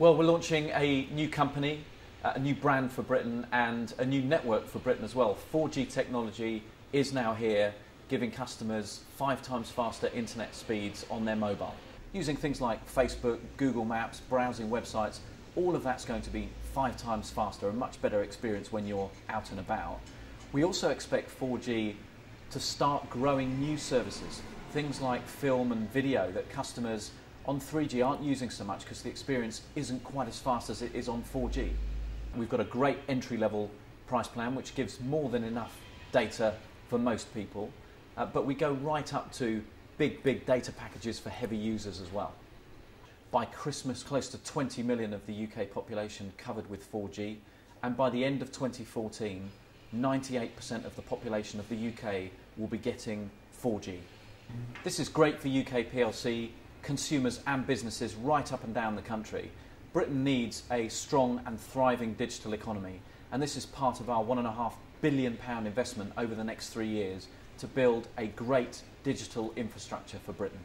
Well, we're launching a new company, a new brand for Britain, and a new network for Britain as well. 4G technology is now here, giving customers 5 times faster internet speeds on their mobile. Using things like Facebook, Google Maps, browsing websites, all of that's going to be 5 times faster, a much better experience when you're out and about. We also expect 4G to start growing new services, things like film and video that customers on 3G aren't using so much because the experience isn't quite as fast as it is on 4G. We've got a great entry-level price plan which gives more than enough data for most people, but we go right up to big data packages for heavy users as well. By Christmas, close to 20 million of the UK population covered with 4G, and by the end of 2014, 98% of the population of the UK will be getting 4G. This is great for UK PLC, consumers and businesses right up and down the country. Britain needs a strong and thriving digital economy, and this is part of our £1.5 billion investment over the next 3 years to build a great digital infrastructure for Britain.